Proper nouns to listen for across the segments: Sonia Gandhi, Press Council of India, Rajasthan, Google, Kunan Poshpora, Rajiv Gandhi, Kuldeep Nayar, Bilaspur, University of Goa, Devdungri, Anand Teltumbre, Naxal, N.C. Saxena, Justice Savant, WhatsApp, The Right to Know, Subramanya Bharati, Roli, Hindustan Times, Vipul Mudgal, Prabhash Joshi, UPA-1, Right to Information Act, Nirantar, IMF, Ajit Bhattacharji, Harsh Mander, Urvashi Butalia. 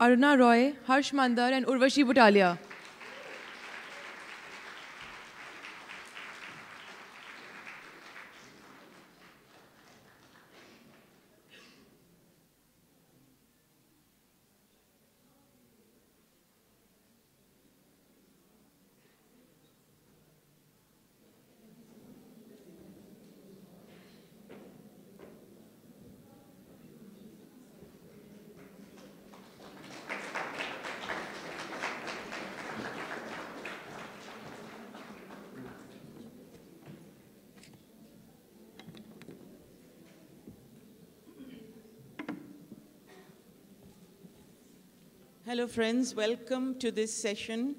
Aruna Roy, Harsh Mander and Urvashi Butalia. Hello friends, welcome to this session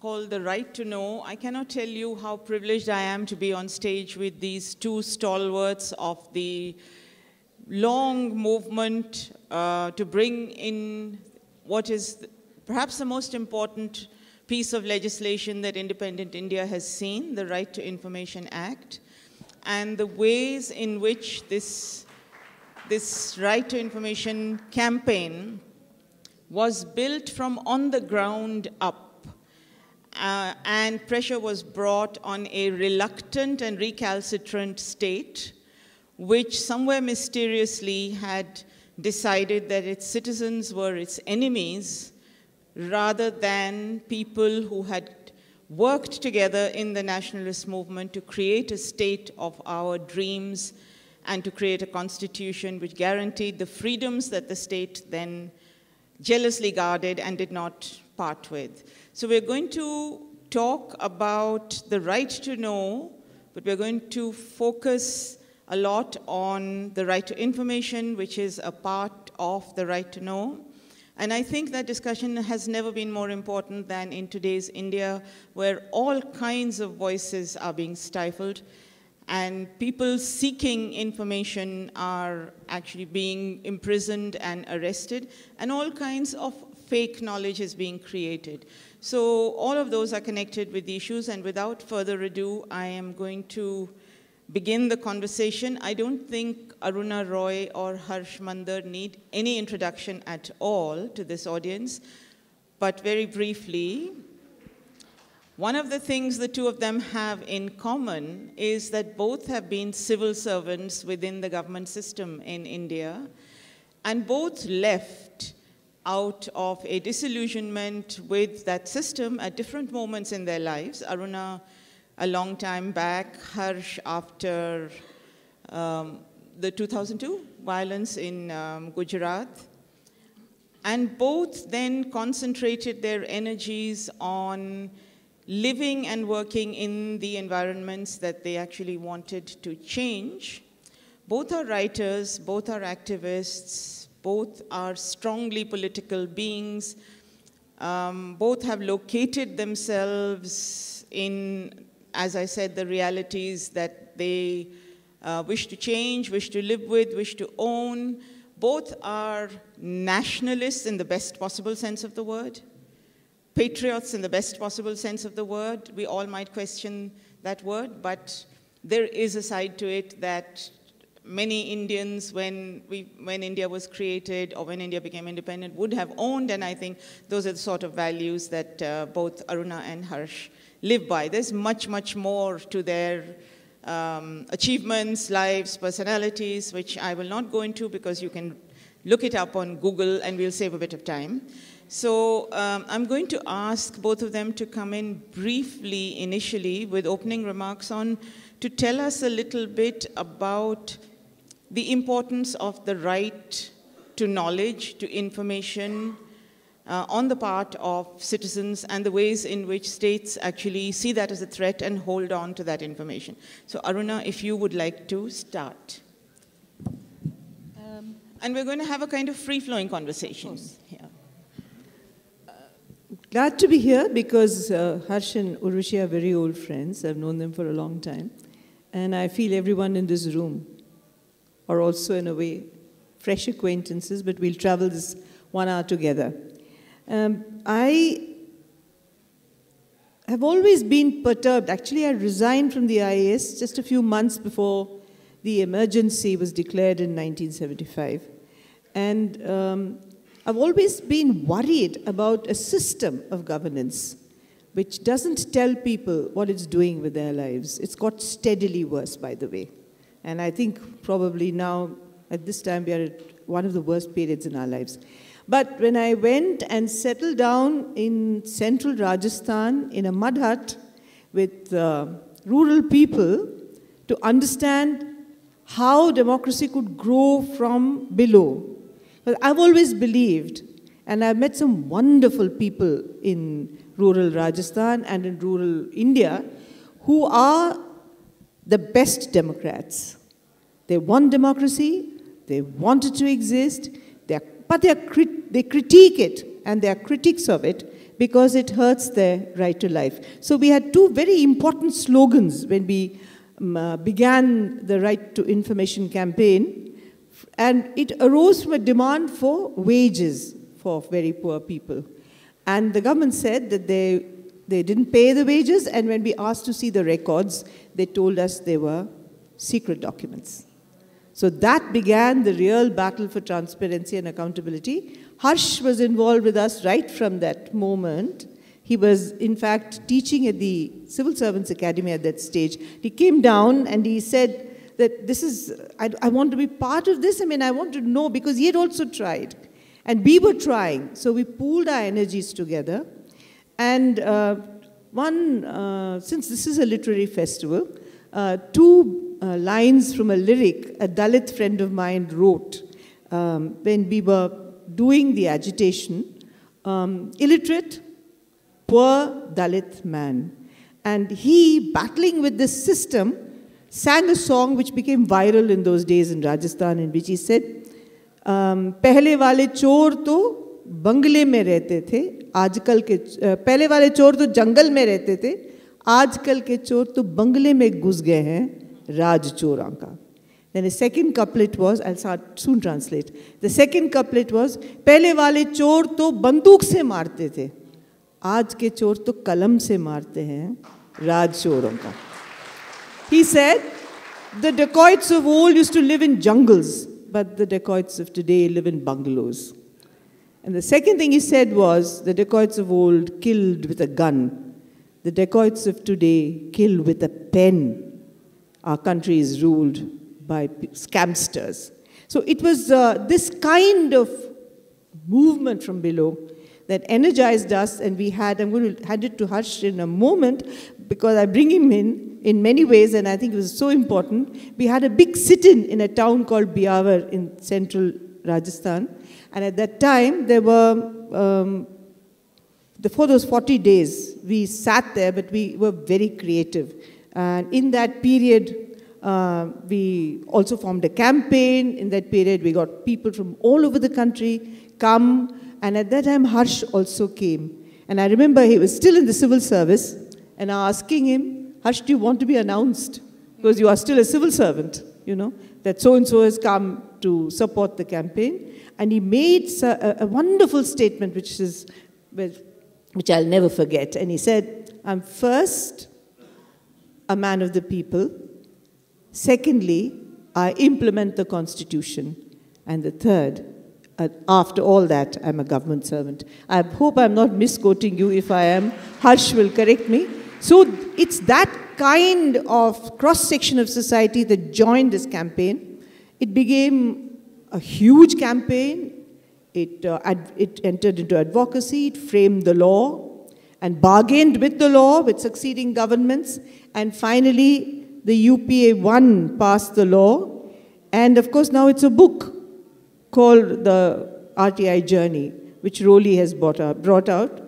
called The Right to Know. I cannot tell you how privileged I am to be on stage with these two stalwarts of the long movement to bring in what is perhaps the most important piece of legislation that independent India has seen, the Right to Information Act, and the ways in which this Right to Information campaign was built from on the ground up, and pressure was brought on a reluctant and recalcitrant state, which somewhere mysteriously had decided that its citizens were its enemies rather than people who had worked together in the nationalist movement to create a state of our dreams and to create a constitution which guaranteed the freedoms that the state then jealously guarded and did not part with. So we're going to talk about the right to know, but we're going to focus a lot on the right to information, which is a part of the right to know. And I think that discussion has never been more important than in today's India, where all kinds of voices are being stifled and people seeking information are actually being imprisoned and arrested, and all kinds of fake knowledge is being created. So all of those are connected with the issues, and without further ado, I am going to begin the conversation. I don't think Aruna Roy or Harsh Mander need any introduction at all to this audience, but very briefly, one of the things the two of them have in common is that both have been civil servants within the government system in India, and both left out of a disillusionment with that system at different moments in their lives. Aruna, a long time back, Harsh after the 2002 violence in Gujarat. And both then concentrated their energies on living and working in the environments that they actually wanted to change. Both are writers, both are activists, both are strongly political beings, both have located themselves in, as I said, the realities that they wish to change, wish to live with, wish to own. Both are nationalists in the best possible sense of the word. Patriots in the best possible sense of the word. We all might question that word, but there is a side to it that many Indians, when India was created or when India became independent, would have owned, and I think those are the sort of values that both Aruna and Harsh live by. There's much, much more to their achievements, lives, personalities, which I will not go into because you can look it up on Google and we'll save a bit of time. So I'm going to ask both of them to come in briefly initially with opening remarks on to tell us a little bit about the importance of the right to knowledge, to information on the part of citizens and the ways in which states actually see that as a threat and hold on to that information. So Aruna, if you would like to start. And we're going to have a kind of free-flowing conversation. Glad to be here because Harsh and Urvashi are very old friends. I've known them for a long time. And I feel everyone in this room are also, in a way, fresh acquaintances, but we'll travel this 1 hour together. I have always been perturbed. Actually, I resigned from the IAS just a few months before the emergency was declared in 1975. And I've always been worried about a system of governance which doesn't tell people what it's doing with their lives. It's got steadily worse, by the way. And I think probably now, at this time, we are at one of the worst periods in our lives. But when I went and settled down in central Rajasthan in a mud hut with rural people to understand how democracy could grow from below. But I've always believed, and I've met some wonderful people in rural Rajasthan and in rural India who are the best Democrats. They want democracy, they want it to exist, but they critique it, and they are critics of it because it hurts their right to life. So we had two very important slogans when we began the Right to Information campaign, and it arose from a demand for wages for very poor people. And the government said that they didn't pay the wages, and when we asked to see the records, they told us they were secret documents. So that began the real battle for transparency and accountability. Harsh was involved with us right from that moment. He was, in fact, teaching at the Civil Servants Academy at that stage. He came down and he said that this is, I want to be part of this. I mean, I want to know, because he had also tried. And we were trying. So we pooled our energies together. And since this is a literary festival, two lines from a lyric a Dalit friend of mine wrote when we were doing the agitation. Illiterate, poor Dalit man. And he, battling with this system, sang a song which became viral in those days in Rajasthan, in which he said, "Pehle wale chor to bangle mein rehte the, aajkal ke pehle wale chor to jungle mein rehte the, aajkal ke chor to bangle mein ghus gaye hain, Raj choran ka." Then the second couplet was, I'll soon translate. The second couplet was, "Pehle wale chor to banduk se marte the, aaj ke chor to kalam se marte hain, Raj choran ka." He said, the dacoits of old used to live in jungles, but the dacoits of today live in bungalows. And the second thing he said was, the dacoits of old killed with a gun. The dacoits of today kill with a pen. Our country is ruled by scamsters. So it was this kind of movement from below that energized us, and we had, I'm going to hand it to Harsh in a moment, because I bring him in many ways, and I think it was so important. We had a big sit-in in a town called Beawar in central Rajasthan, and at that time, there were, for those 40 days, we sat there, but we were very creative. And in that period, we also formed a campaign. In that period, we got people from all over the country come, and at that time, Harsh also came. And I remember he was still in the civil service, and asking him, "Harsh, do you want to be announced? Because you are still a civil servant, you know, that so-and-so has come to support the campaign." And he made a wonderful statement, which I'll never forget. And he said, "I'm first a man of the people. Secondly, I implement the Constitution. And the third, after all that, I'm a government servant." I hope I'm not misquoting you. If I am, Harsh will correct me. So it's that kind of cross-section of society that joined this campaign. It became a huge campaign. It entered into advocacy, it framed the law, and bargained with the law, with succeeding governments. And finally, the UPA-1 passed the law. And of course, now it's a book called the RTI Journey, which Roli has brought out.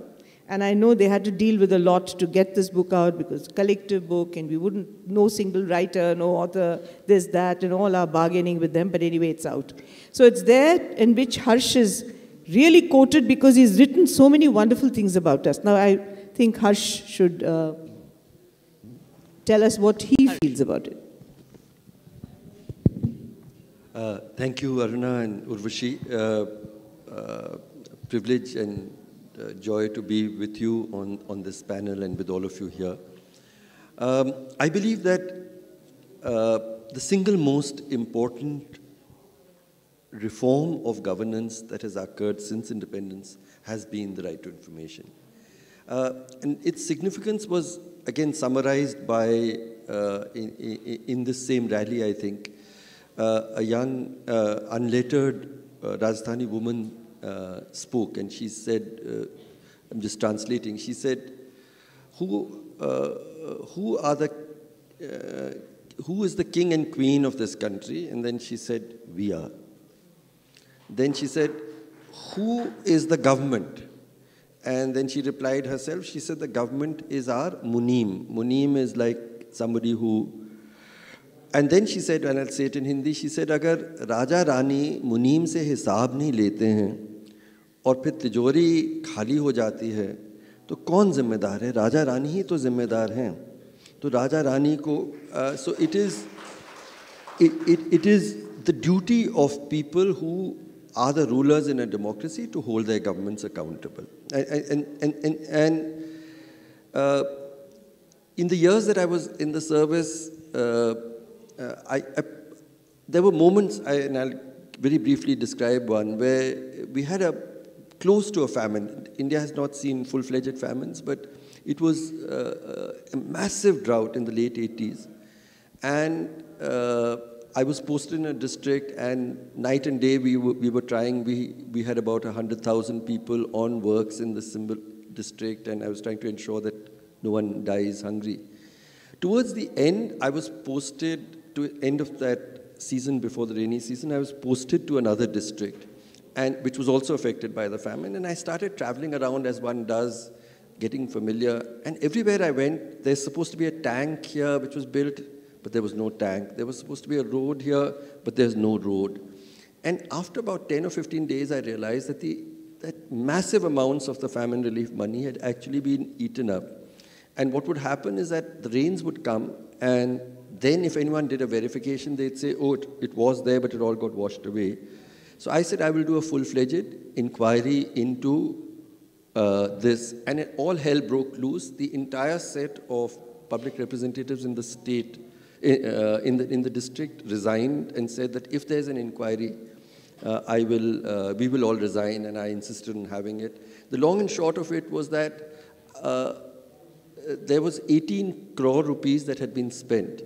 And I know they had to deal with a lot to get this book out, because collective book, and we wouldn't, no single writer, no author, this, that, and all our bargaining with them. But anyway, it's out. So it's there, in which Harsh is really quoted, because he's written so many wonderful things about us. Now, I think Harsh should tell us what he feels about it. Thank you, Aruna and Urvashi. Privilege and joy to be with you on this panel and with all of you here. I believe that the single most important reform of governance that has occurred since independence has been the right to information. And its significance was again summarized by, in this same rally, I think, a young, unlettered Rajasthani woman spoke, and she said, I'm just translating, she said, who is the king and queen of this country? And then she said, we are. Then she said, who is the government? And then she replied herself, she said, the government is our munim. Munim is like somebody who... And then she said, and I'll say it in Hindi, she said, agar Raja Rani munim se hisab nahi lete hain, aur phir tijori khali ho jati hai, to kaun zimmedar hai? Raja Rani hi to zimmedar hain. To Raja Rani ko... so it is the duty of people who are the rulers in a democracy to hold their governments accountable. And in the years that I was in the service, there were moments, and I'll very briefly describe one, where we had a close to a famine. India has not seen full-fledged famines, but it was a massive drought in the late 80s. And I was posted in a district, and night and day we had about 100,000 people on works in the Simble district, and I was trying to ensure that no one dies hungry. Towards the end, I was posted to end of that season before the rainy season, I was posted to another district, and which was also affected by the famine, and I started traveling around as one does, getting familiar, and everywhere I went, there's supposed to be a tank here which was built, but there was no tank. There was supposed to be a road here, but there's no road. And after about 10 or 15 days, I realized that that massive amounts of the famine relief money had actually been eaten up. And what would happen is that the rains would come, and then if anyone did a verification, they'd say, oh, it was there, but it all got washed away. So I said, I will do a full-fledged inquiry into this. And all hell broke loose. The entire set of public representatives in the state in the district resigned and said that if there's an inquiry, we will all resign, and I insisted on having it. The long and short of it was that there was 18 crore rupees that had been spent,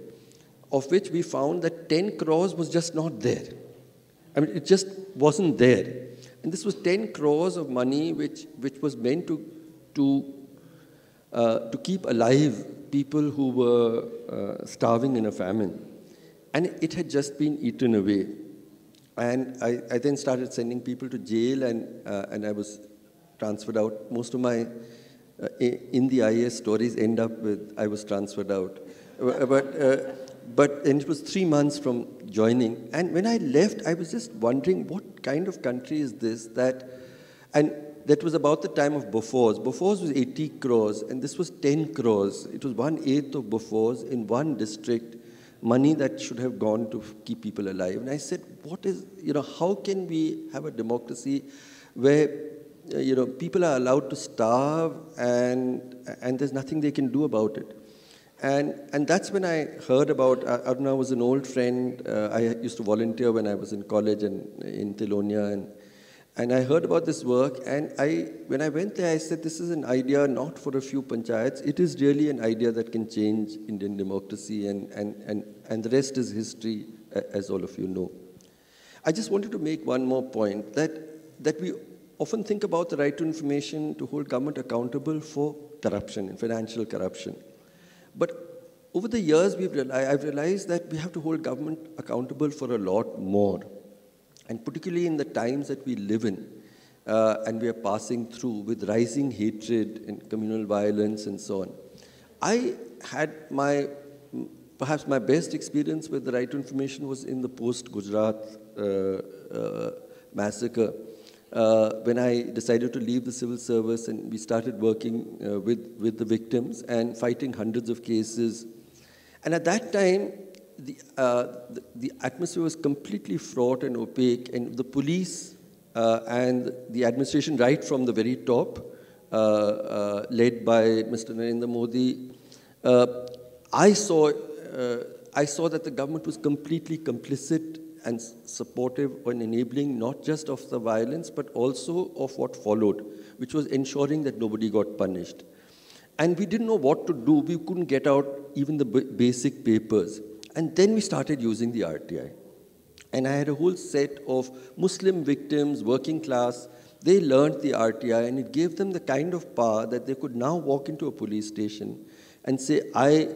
of which we found that 10 crores was just not there. I mean, it just wasn't there. And this was 10 crores of money which was meant to keep alive people who were starving in a famine. And it had just been eaten away. And I then started sending people to jail, and I was transferred out. Most of my, in the IAS stories, end up with, I was transferred out. And it was 3 months from joining. And when I left, I was just wondering, what kind of country is this that... And that was about the time of Bofors. Bofors was 80 crores, and this was 10 crores. It was 1/8 of Bofors in one district, money that should have gone to keep people alive. And I said, what is, how can we have a democracy where, people are allowed to starve and there's nothing they can do about it? And that's when I heard about, Aruna was an old friend. I used to volunteer when I was in college and in Thelonia, and I heard about this work, and when I went there, I said, this is an idea not for a few panchayats. It is really an idea that can change Indian democracy, and the rest is history, as all of you know. I just wanted to make one more point, that we often think about the right to information to hold government accountable for corruption and financial corruption. But over the years, I've realized that we have to hold government accountable for a lot more. And particularly in the times that we live in, and we are passing through with rising hatred and communal violence and so on. I had perhaps my best experience with the right to information was in the post-Gujarat massacre, when I decided to leave the civil service, and we started working with the victims and fighting hundreds of cases. And at that time, the atmosphere was completely fraught and opaque, and the police and the administration right from the very top, led by Mr. Narendra Modi, I saw that the government was completely complicit and supportive and enabling not just of the violence but also of what followed, which was ensuring that nobody got punished. And we didn't know what to do. We couldn't get out even the basic papers. And then we started using the RTI. And I had a whole set of Muslim victims, working class. They learned the RTI, and it gave them the kind of power that they could now walk into a police station and say, I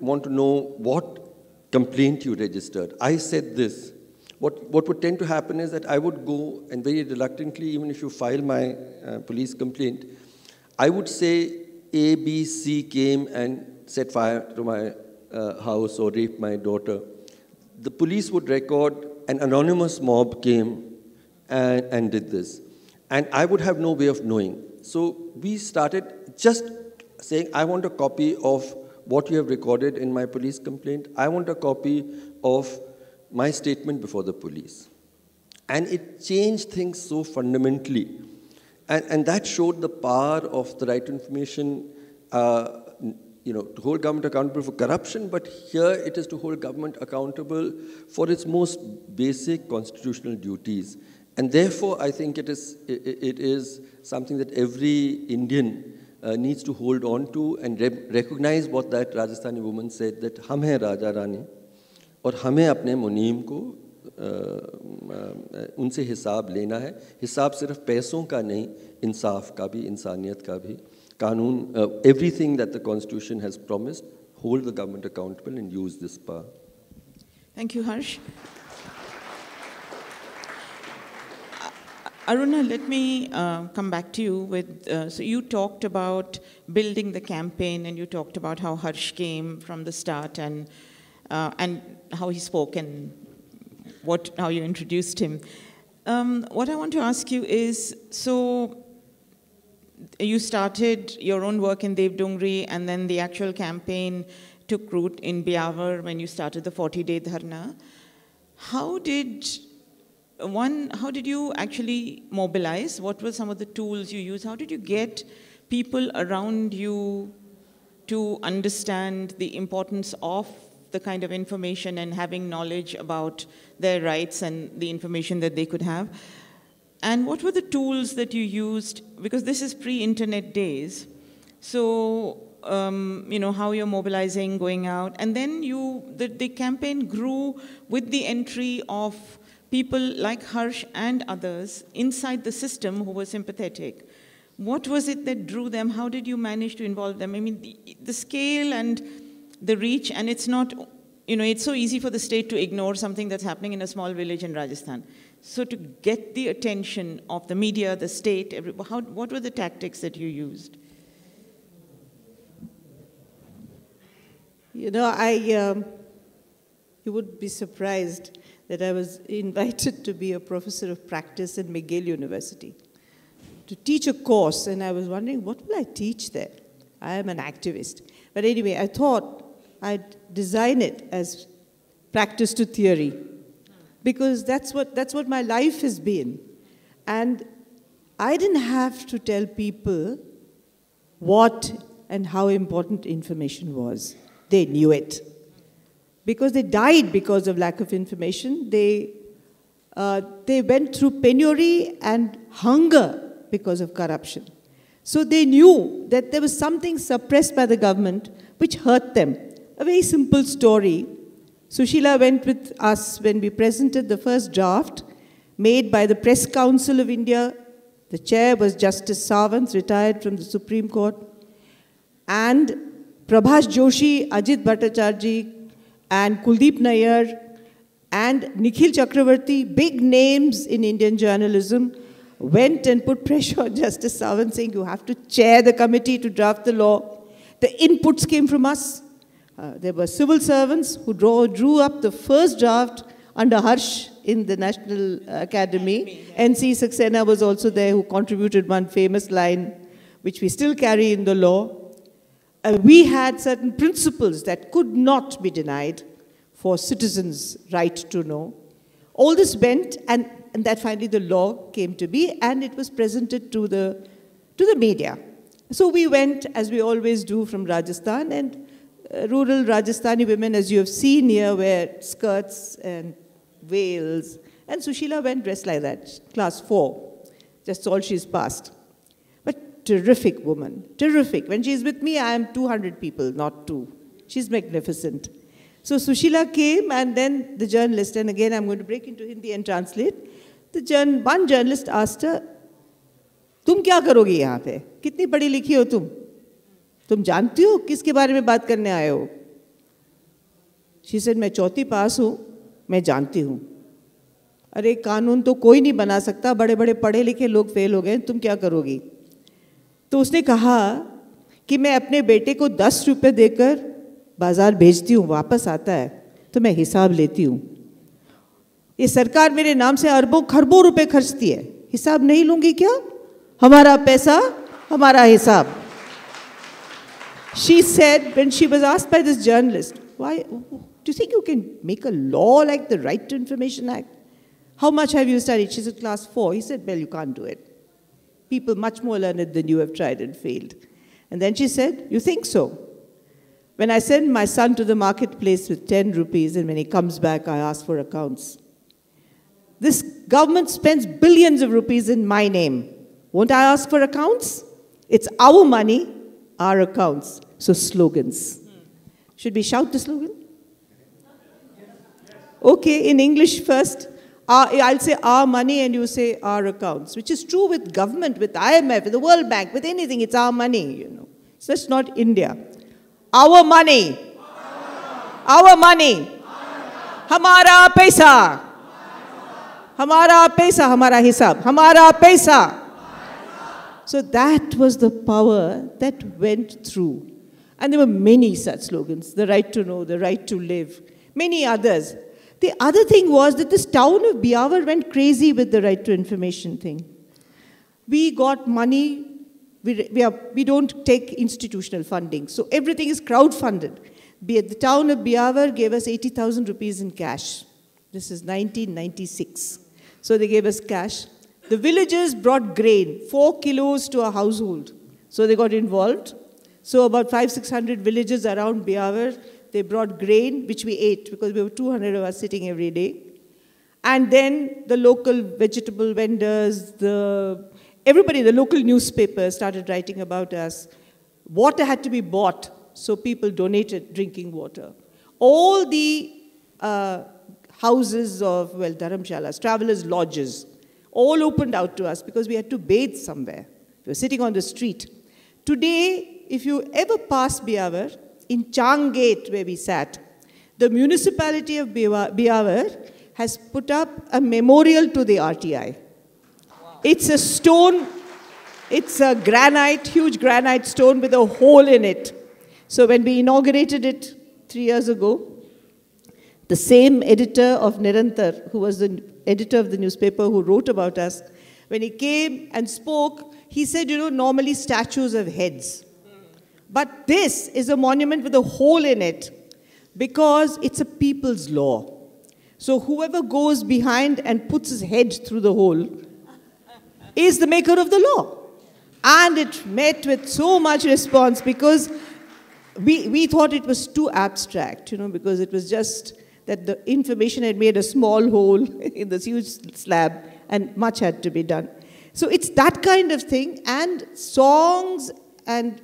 want to know what complaint you registered. I said this. What would tend to happen is that I would go, and very reluctantly, even if you file my police complaint, I would say A, B, C came and set fire to my house or raped my daughter. The police would record an anonymous mob came and did this. And I would have no way of knowing. So we started just saying, I want a copy of what you have recorded in my police complaint. I want a copy of my statement before the police. And it changed things so fundamentally. And that showed the power of the right to information, to hold government accountable for corruption, but here it is to hold government accountable for its most basic constitutional duties. And therefore, I think it is something that every Indian needs to hold on to and recognize what that Rajasthani woman said, that hum hai Raja Rani. और हमें अपने मुनीम को उनसे हिसाब लेना है हिसाब सिर्फ पैसों का नहीं इंसाफ का भी इंसानियत का भी कानून everything that the constitution has promised hold the government accountable and use this power. Thank you, Harsh. Aruna, let me come back to you with, so you talked about building the campaign and you talked about how Harsh came from the start and how he spoke and how you introduced him. What I want to ask you is, so you started your own work in Devdungri and then the actual campaign took root in Beawar when you started the 40-day dharna. How did you actually mobilize? What were some of the tools you used? How did you get people around you to understand the importance of the kind of information and having knowledge about their rights and the information that they could have? And what were the tools that you used? Because this is pre-internet days. So, how you're mobilizing, going out. And then the campaign grew with the entry of people like Harsh and others inside the system who were sympathetic. What was it that drew them? How did you manage to involve them? I mean, the scale and the reach, and it's not, it's so easy for the state to ignore something that's happening in a small village in Rajasthan. So to get the attention of the media, the state, what were the tactics that you used? You would be surprised that I was invited to be a professor of practice at McGill University to teach a course, and I was wondering, what will I teach there? I am an activist. But anyway, I thought I'd design it as practice to theory, because that's what my life has been. And I didn't have to tell people what and how important information was. They knew it. Because they died because of lack of information. They went through penury and hunger because of corruption. So they knew that there was something suppressed by the government which hurt them. A very simple story. Sushila went with us when we presented the first draft made by the Press Council of India. The chair was Justice Savant, retired from the Supreme Court. And Prabhash Joshi, Ajit Bhattacharji, and Kuldeep Nayar, and Nikhil Chakravarti, big names in Indian journalism, went and put pressure on Justice Savant saying, you have to chair the committee to draft the law. The inputs came from us. There were civil servants who drew up the first draft under Harsh in the National Academy. N.C. Saxena was also there, who contributed one famous line, which we still carry in the law. We had certain principles that could not be denied for citizens' right to know. All this went, and that finally the law came to be, and it was presented to the media. So we went, as we always do, from Rajasthan, and rural Rajasthani women, as you have seen here, wear skirts and veils. And Sushila went dressed like that, class 4. That's all she's passed. But terrific woman, terrific. When she's with me, I am 200 people, not 2. She's magnificent. So Sushila came, and then the journalist, and again I'm going to break into Hindi and translate. One journalist asked her, तुम क्या करोगी यहाँ पे? कितनी पढ़ी लिखी हो तुम? तुम जानती हो किसके बारे में बात करने आए हो? She said, मैं चौथी पास हूँ, मैं जानती हूँ. अरे कानून तो कोई नहीं बना सकता, बड़े-बड़े पढ़े लिखे लोग फेल हो गए, तुम क्या करोगी? तो उसने कहा कि मैं अपने बेटे को 10 रुपए देकर बाजार भेजती हूँ, वापस आता है, तो मैं हिसाब लेती हूँ. ये सरकार मेरे नाम से अरबों खरबों रुपए खर्चती है, हिसाब नहीं लूँगी क्या? हमारा पैसा, हमारा हिसाब. She said, when she was asked by this journalist, why, do you think you can make a law like the Right to Information Act? How much have you studied? She said, class 4. He said, well, you can't do it. People much more learned than you have tried and failed. And then she said, you think so? When I send my son to the marketplace with 10 rupees and when he comes back, I ask for accounts. This government spends billions of rupees in my name. Won't I ask for accounts? It's our money, our accounts. So slogans. Should we shout the slogan? Okay, in English first. I'll say our money and you say our accounts, which is true with government, with IMF, with the World Bank, with anything. It's our money, you know. So it's not India. Our money. Our money. Hamara paisa. Hamara paisa, hamara hisab. Hamara paisa. So that was the power that went through. And there were many such slogans, the right to know, the right to live, many others. The other thing was that this town of Beawar went crazy with the right to information thing. We got money, we don't take institutional funding, so everything is crowdfunded. The town of Beawar gave us 80,000 rupees in cash. This is 1996. So they gave us cash. The villagers brought grain, 4 kilos to a household. So they got involved. So about 500-600 villagers around Beawar, they brought grain, which we ate, because we were 200 of us sitting every day. And then the local vegetable vendors, everybody, the local newspaper started writing about us. Water had to be bought, so people donated drinking water. All the houses of, well, dharamshalas, travelers' lodges, all opened out to us because we had to bathe somewhere. We were sitting on the street. Today, if you ever pass Beawar, in Chang Gate where we sat, the municipality of Beawar has put up a memorial to the RTI. Wow. It's a stone, it's a granite, huge granite stone with a hole in it. So when we inaugurated it 3 years ago, the same editor of Nirantar, who was the editor of the newspaper who wrote about us, when he came and spoke, he said, you know, normally statues have heads. But this is a monument with a hole in it because it's a people's law. So whoever goes behind and puts his head through the hole is the maker of the law. And it met with so much response because we thought it was too abstract, you know, because it was just that the information had made a small hole in this huge slab and much had to be done. So it's that kind of thing, and songs and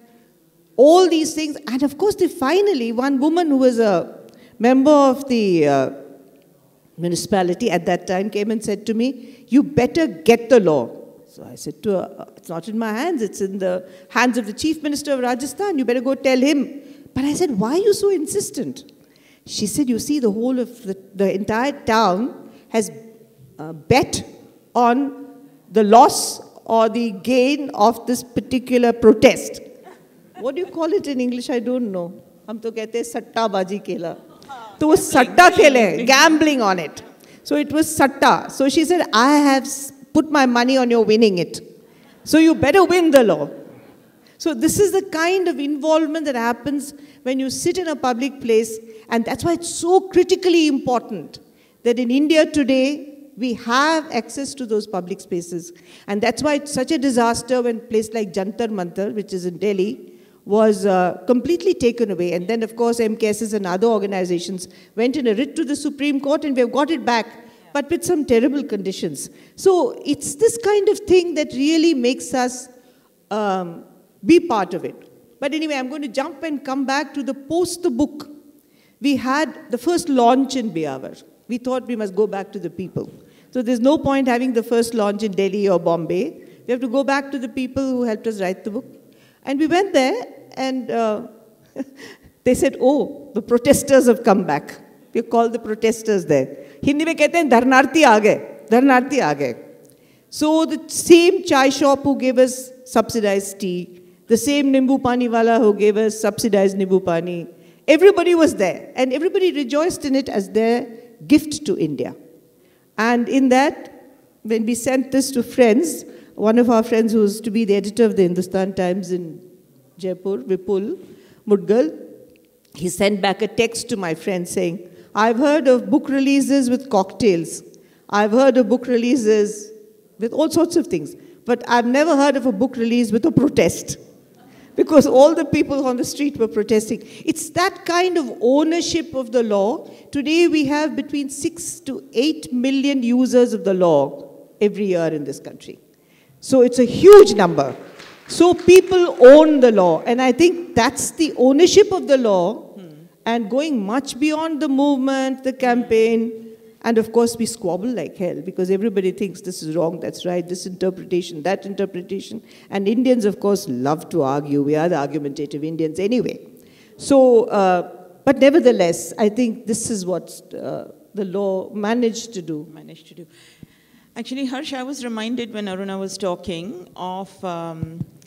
all these things. And of course, they finally, one woman who was a member of the municipality at that time came and said to me, you better get the law. So I said to her, it's not in my hands, it's in the hands of the Chief Minister of Rajasthan, you better go tell him. But I said, why are you so insistent? She said, you see, the whole of the entire town has bet on the loss or the gain of this particular protest. What do you call it in English? I don't know. हम तो कहते हैं सट्टा बाजी खेला. तो वो सट्टा खेले, gambling on it. So it was सट्टा. So she said, I have put my money on your winning it. So you better win the law. So this is the kind of involvement that happens when you sit in a public place, and that's why it's so critically important that in India today we have access to those public spaces. And that's why it's such a disaster when a place like Jantar Mantar, which is in Delhi, was completely taken away. And then, of course, MCASs and other organizations went in a writ to the Supreme Court, and we have got it back, but with some terrible conditions. So it's this kind of thing that really makes us be part of it. But anyway, I'm going to jump and come back to the post the book. We had the first launch in Beawar. We thought we must go back to the people. So there's no point having the first launch in Delhi or Bombay. We have to go back to the people who helped us write the book. And we went there, and they said, oh, the protesters have come back. We called the protesters there. Hindi mein kehte hain, dharnarthi aage, dharnarthi aage. So the same chai shop who gave us subsidized tea, the same nimbu pani wala who gave us subsidized nimbu pani, everybody was there, and everybody rejoiced in it as their gift to India. And in that, when we sent this to friends, one of our friends who is to be the editor of the Hindustan Times in Jaipur, Vipul Mudgal, he sent back a text to my friend saying, I've heard of book releases with cocktails. I've heard of book releases with all sorts of things. But I've never heard of a book release with a protest, because all the people on the street were protesting. It's that kind of ownership of the law. Today we have between 6 to 8 million users of the law every year in this country. So it's a huge number. So people own the law. And I think that's the ownership of the law, and going much beyond the movement, the campaign, and of course we squabble like hell, because everybody thinks this is wrong, that's right, this interpretation, that interpretation. And Indians, of course, love to argue. We are the argumentative Indians anyway. So, but nevertheless, I think this is what the law managed to do. Actually, Harsh, I was reminded when Aruna was talking of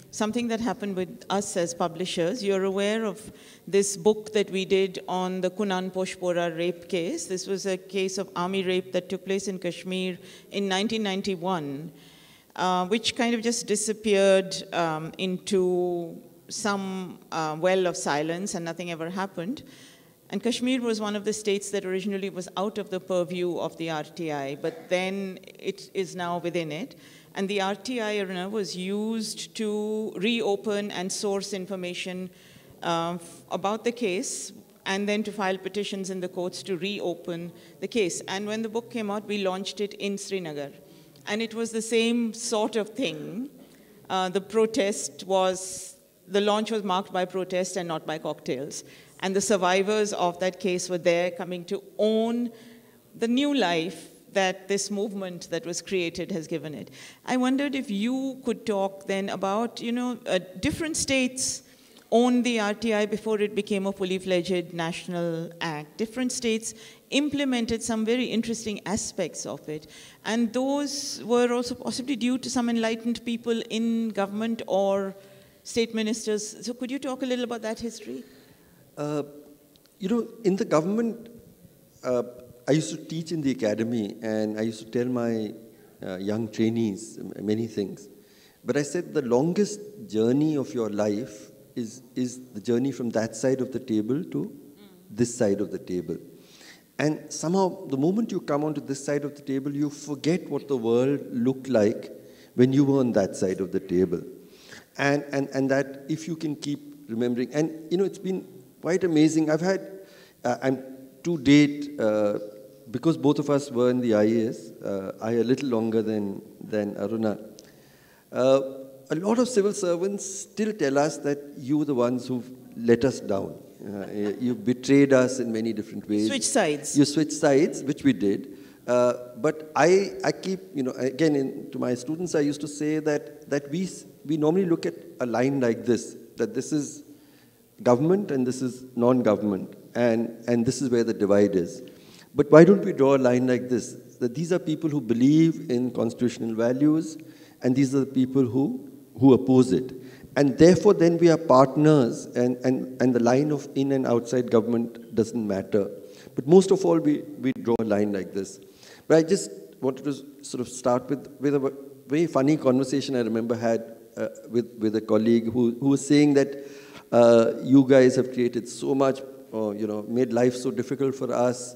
something that happened with us as publishers. You're aware of this book that we did on the Kunan Poshpora rape case. This was a case of army rape that took place in Kashmir in 1991, which kind of just disappeared into some well of silence, and nothing ever happened. And Kashmir was one of the states that originally was out of the purview of the RTI, but then it is now within it. And the RTI arena was used to reopen and source information about the case, and then to file petitions in the courts to reopen the case. And when the book came out, we launched it in Srinagar. And it was the same sort of thing. The protest was, the launch was marked by protest and not by cocktails. And the survivors of that case were there, coming to own the new life that this movement that was created has given it. I wondered if you could talk then about, you know, different states owned the RTI before it became a fully-fledged national act. Different states implemented some very interesting aspects of it. And those were also possibly due to some enlightened people in government or state ministers. So could you talk a little about that history? You know, in the government, I used to teach in the academy, and I used to tell my young trainees many things. But I said the longest journey of your life is the journey from that side of the table to this side of the table. And somehow, the moment you come onto this side of the table, you forget what the world looked like when you were on that side of the table. And that if you can keep remembering. And, you know, it's been quite amazing. I've had, I'm to date, because both of us were in the IAS, I a little longer than Aruna, a lot of civil servants still tell us that you were the ones who let us down. You betrayed us in many different ways. Switch sides. You switched sides, which we did. But I keep, you know, again, to my students, I used to say that we normally look at a line like this, that this is government and this is non-government. And this is where the divide is. But why don't we draw a line like this? That these are people who believe in constitutional values, and these are the people who oppose it. And therefore, then we are partners, and the line of in and outside government doesn't matter. But most of all, we draw a line like this. But I just wanted to sort of start with a very funny conversation I remember had with a colleague who was saying that you guys have created so much, or, you know, made life so difficult for us.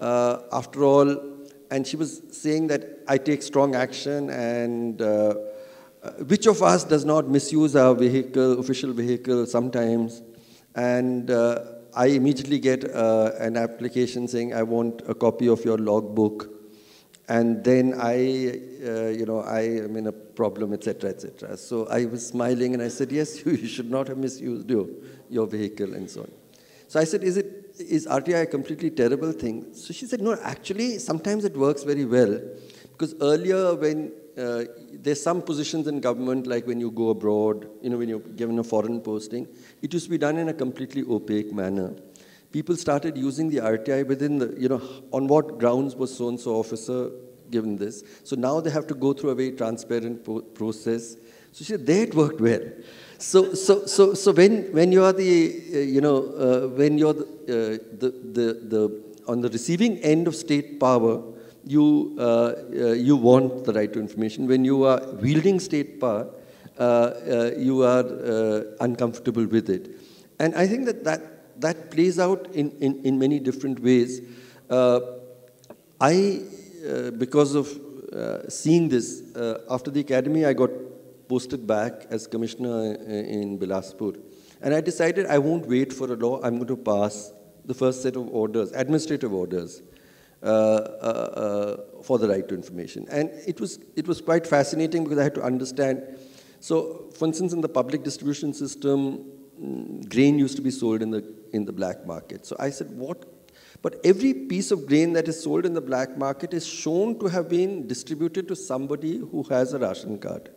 After all, and she was saying that I take strong action, and Which of us does not misuse our vehicle, official vehicle, sometimes? And I immediately get an application saying, I want a copy of your logbook. And then I am in a problem, etc., etc. So I was smiling and I said, yes, you should not have misused your vehicle and so on. So I said, is RTI a completely terrible thing? So she said, no, actually, sometimes it works very well. Because earlier when there's some positions in government, like when you go abroad, when you're given a foreign posting, it used to be done in a completely opaque manner. People started using the RTI within the, on what grounds was so-and-so officer given this. So now they have to go through a very transparent process. So she said, there it worked well. So when you are on the receiving end of state power, you want the right to information. When you are wielding state power, you are uncomfortable with it. And I think that plays out in many different ways. Because of seeing this, after the academy, I got posted back as commissioner in Bilaspur. And I decided I won't wait for a law. I'm going to pass the first set of orders, administrative orders, for the right to information. And it was quite fascinating because I had to understand. So, for instance, in the public distribution system, grain used to be sold in the black market. So I said, what? But every piece of grain that is sold in the black market is shown to have been distributed to somebody who has a ration card.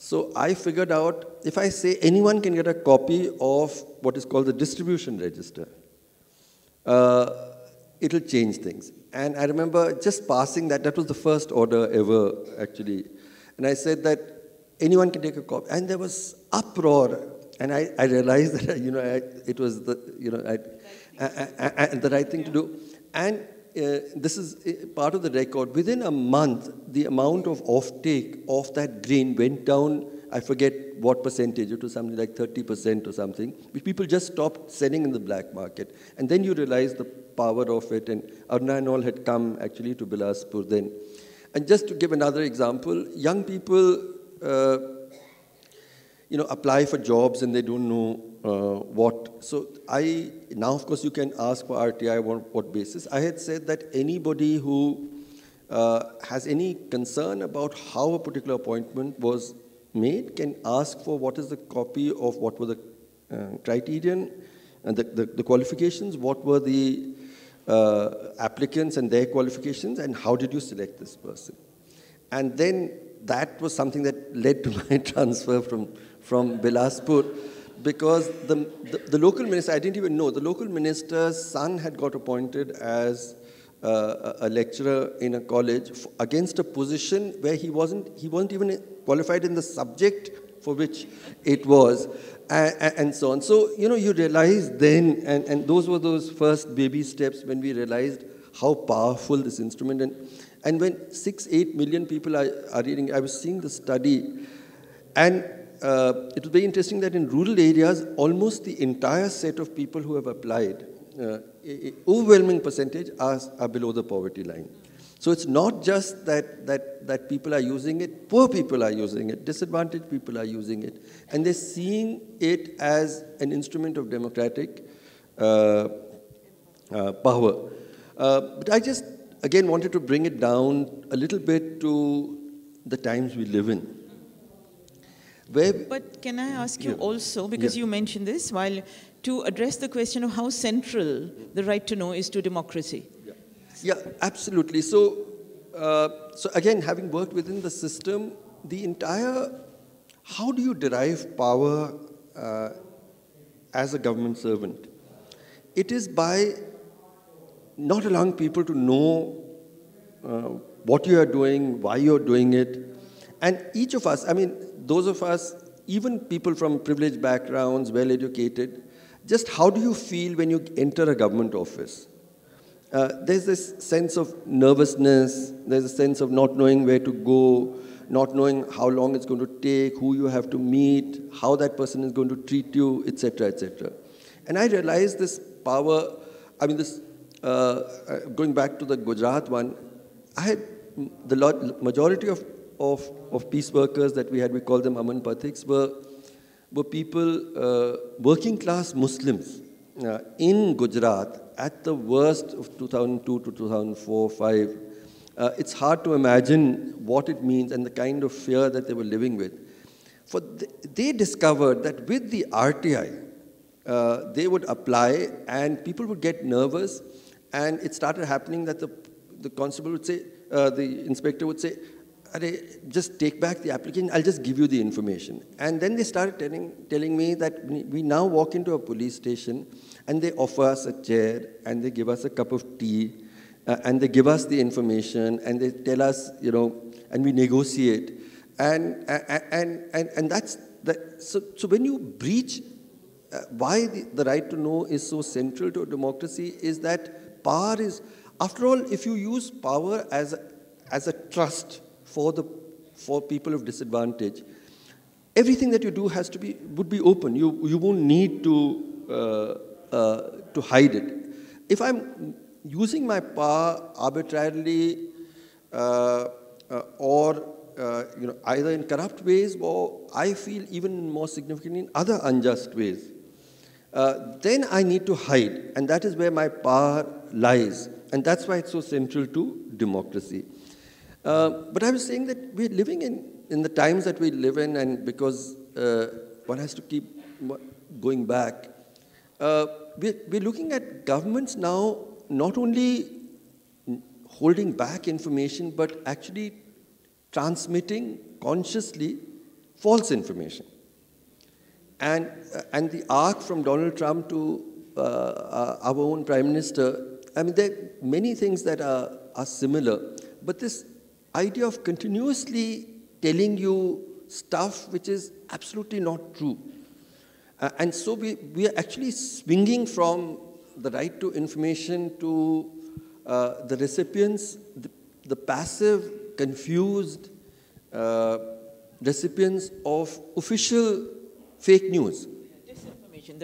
So I figured out, if I say anyone can get a copy of what is called the distribution register, it'll change things. And I remember just passing that. That was the first order ever, actually. And I said that anyone can take a copy. And there was uproar. And I realized that, it was the right thing to do. And this is part of the record. Within a month, the amount of offtake of that grain went down, I forget what percentage, it was something like 30% or something, which people just stopped selling in the black market. And then you realize the power of it, and Aruna and all had come actually to Bilaspur then. And just to give another example, young people apply for jobs and they don't know what. So now of course you can ask for RTI on what basis. I had said that anybody who has any concern about how a particular appointment was made can ask for what is the copy of what were the criterion and the qualifications, what were the applicants and their qualifications, and how did you select this person. And then that was something that led to my transfer from Bilaspur, because the local minister, I didn't even know, the local minister's son had got appointed as a lecturer in a college against a position where he wasn't even qualified in the subject for which it was, and so on. So, you realize then, and those were those first baby steps when we realized how powerful this instrument. And when 6–8 million people are reading, I was seeing the study, and it was very interesting that in rural areas, almost the entire set of people who have applied, overwhelming percentage are below the poverty line. So it's not just that people are using it, poor people are using it, disadvantaged people are using it, and they're seeing it as an instrument of democratic power. But I just, again, wanted to bring it down a little bit to the times we live in. But can I ask you also, because you mentioned this, to address the question of how central the right to know is to democracy. Yeah, absolutely. So, again, having worked within the system, how do you derive power as a government servant? It is by not allowing people to know what you are doing, why you are doing it. And each of us, I mean, those of us, even people from privileged backgrounds, well-educated, just how do you feel when you enter a government office? There's this sense of nervousness, there's a sense of not knowing where to go, not knowing how long it's going to take, who you have to meet, how that person is going to treat you, etc., etc. And I realized this power, I mean, this going back to the Gujarat one, the majority of of peace workers that we had, we call them Aman Pathiks, were people, working class Muslims in Gujarat at the worst of 2002 to 2004, 5. It's hard to imagine what it means and the kind of fear that they were living with. For they discovered that with the RTI, they would apply and people would get nervous, and it started happening that the constable would say, the inspector would say, just take back the application, I'll just give you the information. And then they started telling me that we now walk into a police station and they offer us a chair and they give us a cup of tea and they give us the information and they tell us, you know, and we negotiate. And that's that. So when you breach, why the right to know is so central to democracy is that power is, after all, if you use power as a trust for people of disadvantage, everything that you do has to be, would be open. You won't need to hide it. If I'm using my power arbitrarily or you know, either in corrupt ways or I feel even more significantly in other unjust ways, then I need to hide, and that is where my power lies, and that's why it's so central to democracy. But I was saying that we're living in the times that we live in, and because one has to keep going back, we're looking at governments now not only holding back information, but actually transmitting consciously false information. And the arc from Donald Trump to our own Prime Minister, I mean, there are many things that are similar, but this idea of continuously telling you stuff which is absolutely not true. And so we are actually swinging from the right to information to the recipients, the passive, confused recipients of official fake news. Disinformation.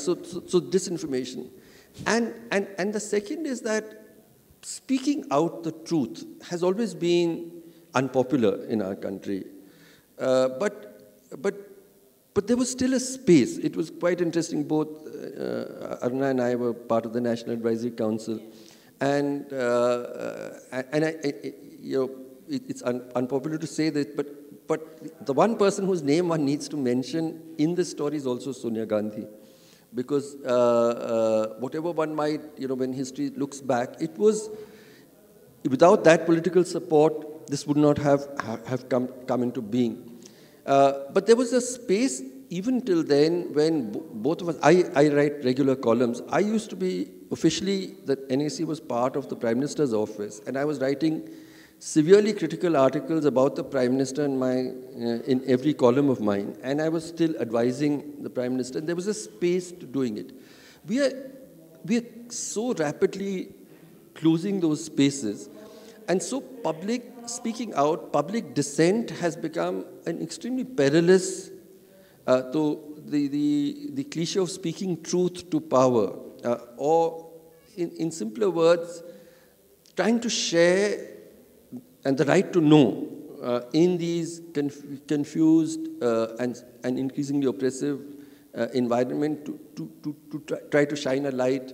So disinformation. And the second is that speaking out the truth has always been unpopular in our country, but there was still a space. It was quite interesting. Both Aruna and I were part of the National Advisory Council, and I you know, it's unpopular to say this, but the one person whose name one needs to mention in this story is also Sonia Gandhi. Because whatever one might, you know, when history looks back, it was, without that political support, this would not have come into being. But there was a space, even till then, when both of us, I write regular columns. I used to be, officially, the NAC was part of the Prime Minister's office, and I was writing severely critical articles about the Prime Minister in every column of mine, and I was still advising the Prime Minister, and there was a space to doing it. We are so rapidly closing those spaces, and so public speaking out, public dissent has become an extremely perilous, though the cliche of speaking truth to power, or in simpler words, trying to share and the right to know in these confused and increasingly oppressive environment to try to shine a light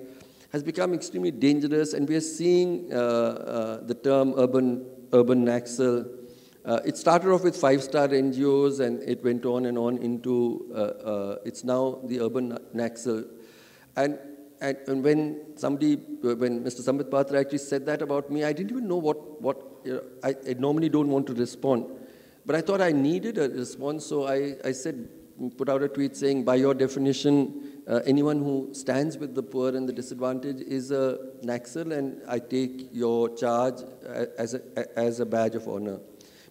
has become extremely dangerous, and we are seeing the term urban Naxal. It started off with five-star NGOs and it went on and on into, it's now the urban Naxal. And when Mr. Sambit Patra actually said that about me, I didn't even know what you know, I normally don't want to respond. But I thought I needed a response, so I said, put out a tweet saying, by your definition, anyone who stands with the poor and the disadvantaged is a Naxal, and I take your charge as a badge of honor.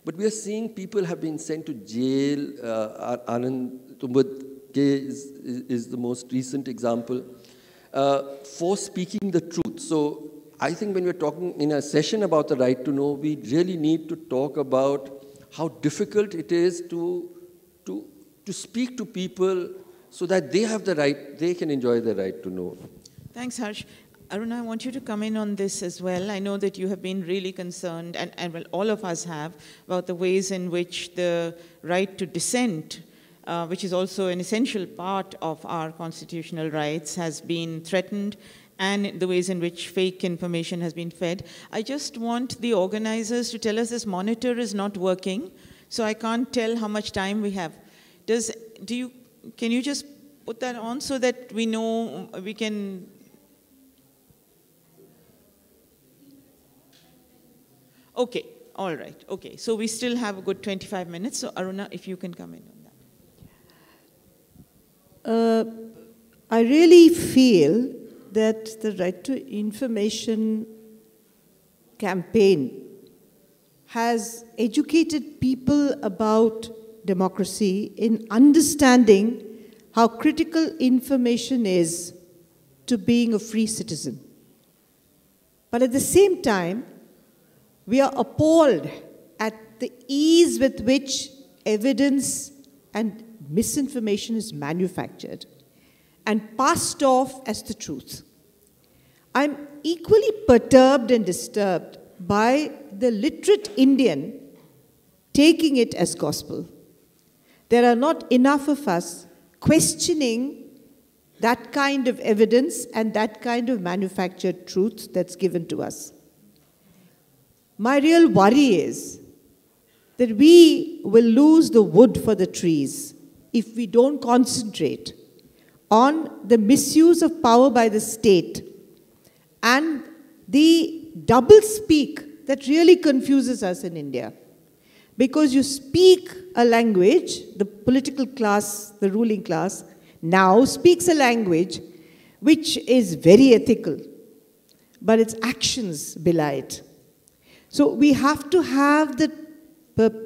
But we are seeing people have been sent to jail. Anand Teltumbre is the most recent example. For speaking the truth. So I think when we're talking in a session about the right to know, we really need to talk about how difficult it is to speak to people so that they have the right, they can enjoy the right to know. Thanks, Harsh. Aruna, I want you to come in on this as well. I know that you have been really concerned, and well, all of us have, about the ways in which the right to dissent, which is also an essential part of our constitutional rights, has been threatened, and the ways in which fake information has been fed. I just want the organizers to tell us this monitor is not working, so I can't tell how much time we have. Can you just put that on so that we know we can... Okay, all right, okay. So we still have a good 25 minutes. So Aruna, if you can come in on that. I really feel that the Right to Information campaign has educated people about democracy in understanding how critical information is to being a free citizen. But at the same time, we are appalled at the ease with which evidence and misinformation is manufactured and passed off as the truth. I'm equally perturbed and disturbed by the literate Indian taking it as gospel. There are not enough of us questioning that kind of evidence and that kind of manufactured truth that's given to us. My real worry is that we will lose the wood for the trees if we don't concentrate on the misuse of power by the state and the double speak that really confuses us in India. Because you speak a language, the political class, the ruling class, now speaks a language which is very ethical, but its actions belie it. So we have to have the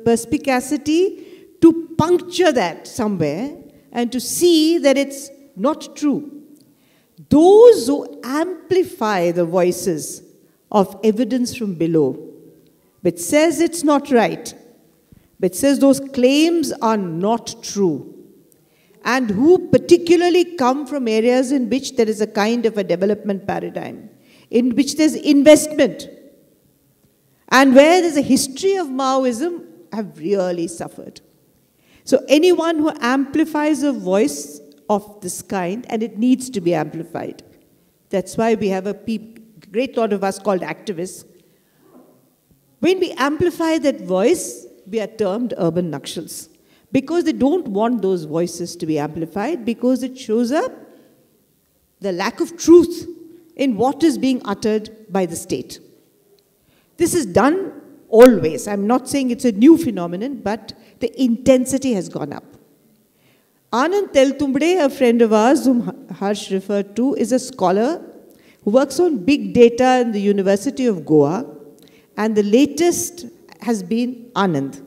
perspicacity to puncture that somewhere and to see that it's not true. Those who amplify the voices of evidence from below, which says it's not right, which says those claims are not true, and who particularly come from areas in which there is a kind of a development paradigm, in which there's investment, and where there's a history of Maoism, have really suffered. So anyone who amplifies a voice of this kind, and it needs to be amplified. That's why we have a great lot of us called activists. When we amplify that voice, we are termed urban Nakshals, because they don't want those voices to be amplified, because it shows up the lack of truth in what is being uttered by the state. This is done always. I'm not saying it's a new phenomenon, but the intensity has gone up. Anand Teltumbre, a friend of ours whom Harsh referred to, is a scholar who works on big data in the University of Goa, and the latest has been Anand,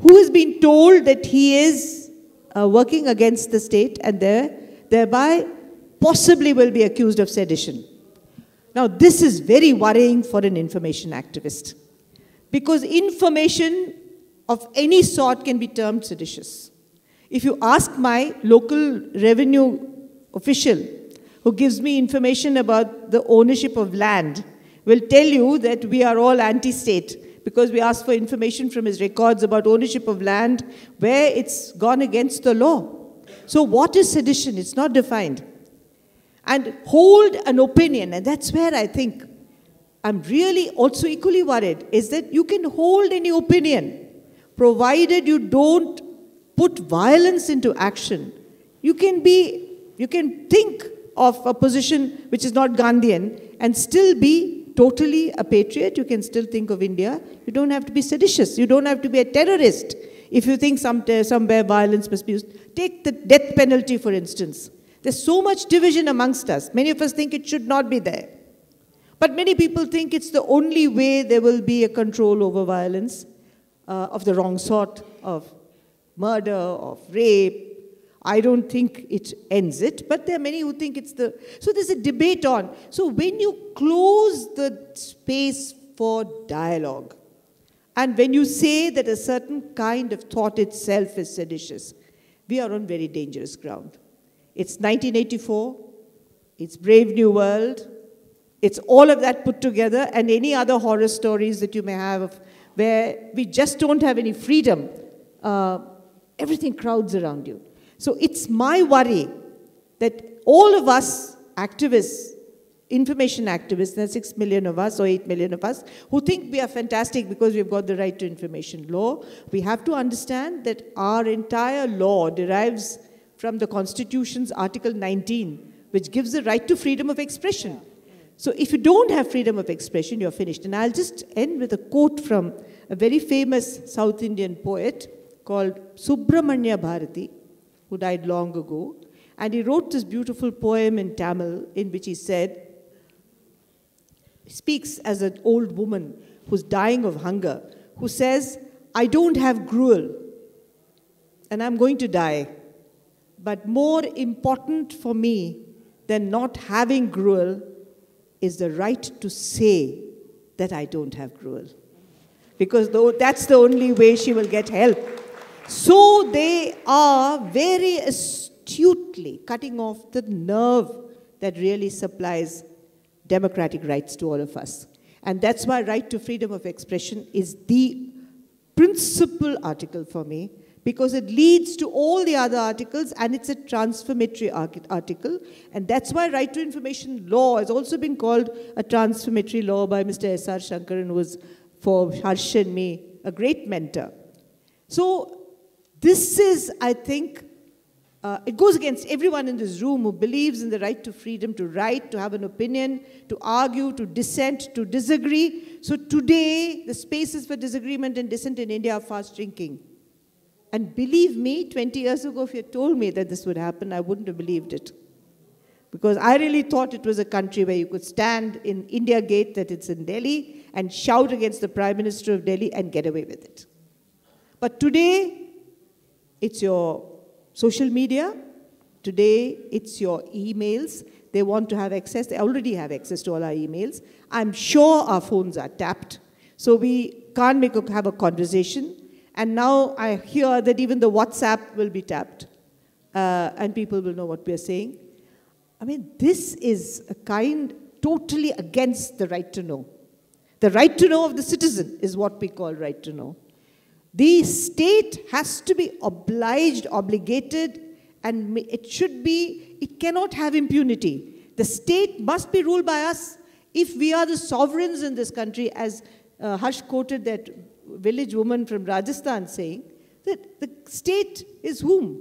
who has been told that he is working against the state and thereby possibly will be accused of sedition. Now this is very worrying for an information activist, because information of any sort can be termed seditious. If you ask my local revenue official who gives me information about the ownership of land, will tell you that we are all anti-state because we ask for information from his records about ownership of land where it's gone against the law. So what is sedition? It's not defined. And hold an opinion, and that's where I think I'm really also equally worried, is that you can hold any opinion provided you don't put violence into action. You can think of a position which is not Gandhian and still be totally a patriot. You can still think of India. You don't have to be seditious. You don't have to be a terrorist. If you think somewhere violence must be used, take the death penalty, for instance. There's so much division amongst us. Many of us think it should not be there. But many people think it's the only way there will be a control over violence of the wrong sort, of murder, of rape. I don't think it ends it, but there are many who think it's the... So there's a debate on. So when you close the space for dialogue, and when you say that a certain kind of thought itself is seditious, we are on very dangerous ground. It's 1984, it's Brave New World, It's all of that put together and any other horror stories that you may have of where we just don't have any freedom. Everything crowds around you. So it's my worry that all of us activists, information activists, there are 6 million of us or 8 million of us, who think we are fantastic because we've got the right to information law. We have to understand that our entire law derives from the Constitution's Article 19, which gives the right to freedom of expression. So if you don't have freedom of expression, you're finished. And I'll just end with a quote from a very famous South Indian poet called Subramanya Bharati, who died long ago. And he wrote this beautiful poem in Tamil in which he said, he speaks as an old woman who's dying of hunger, who says, I don't have gruel and I'm going to die. But more important for me than not having gruel is the right to say that I don't have gruel. Because that's the only way she will get help. So they are very astutely cutting off the nerve that really supplies democratic rights to all of us. And that's why right to freedom of expression is the principal article for me, because it leads to all the other articles and it's a transformatory article. And that's why right to information law has also been called a transformatory law by Mr. S.R. Shankaran, who was for Harsh and me a great mentor. So this is, I think, it goes against everyone in this room who believes in the right to freedom to write, to have an opinion, to argue, to dissent, to disagree. So today, the spaces for disagreement and dissent in India are fast shrinking. And believe me, 20 years ago, if you had told me that this would happen, I wouldn't have believed it. Because I really thought it was a country where you could stand in India Gate, that it's in Delhi, and shout against the Prime Minister of Delhi and get away with it. But today, it's your social media. Today, it's your emails. They want to have access. They already have access to all our emails. I'm sure our phones are tapped. So we can't have a conversation. And now I hear that even the WhatsApp will be tapped and people will know what we are saying. I mean, this is a kind totally against the right to know. The right to know of the citizen is what we call right to know. The state has to be obliged, obligated, and it should be, it cannot have impunity. The state must be ruled by us if we are the sovereigns in this country, as Harsh quoted that village woman from Rajasthan saying that the state is whom?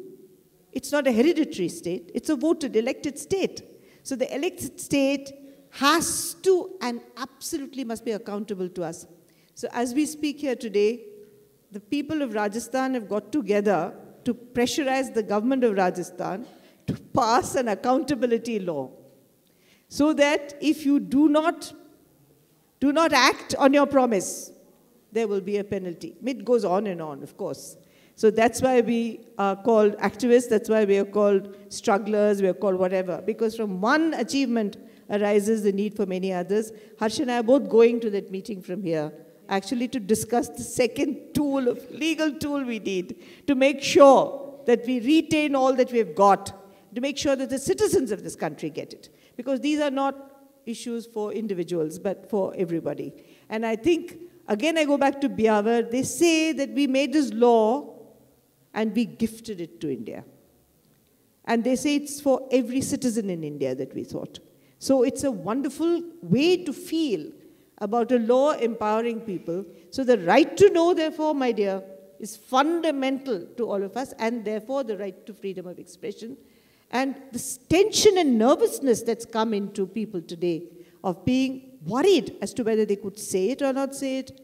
It's not a hereditary state, it's a voted, elected state. So the elected state has to and absolutely must be accountable to us. So as we speak here today, the people of Rajasthan have got together to pressurize the government of Rajasthan to pass an accountability law. So that if you do not act on your promise, there will be a penalty. It goes on and on, of course. So that's why we are called activists, that's why we are called strugglers, we are called whatever. Because from one achievement arises the need for many others. Harsh and I are both going to that meeting from here, actually to discuss the second tool, legal tool we need, to make sure that we retain all that we have got, to make sure that the citizens of this country get it. Because these are not issues for individuals, but for everybody. And I think, again, I go back to Beawar. They say that we made this law and we gifted it to India. And they say it's for every citizen in India that we thought. So it's a wonderful way to feel about a law empowering people. So the right to know, therefore, my dear, is fundamental to all of us, and therefore the right to freedom of expression. And this tension and nervousness that's come into people today of being worried as to whether they could say it or not say it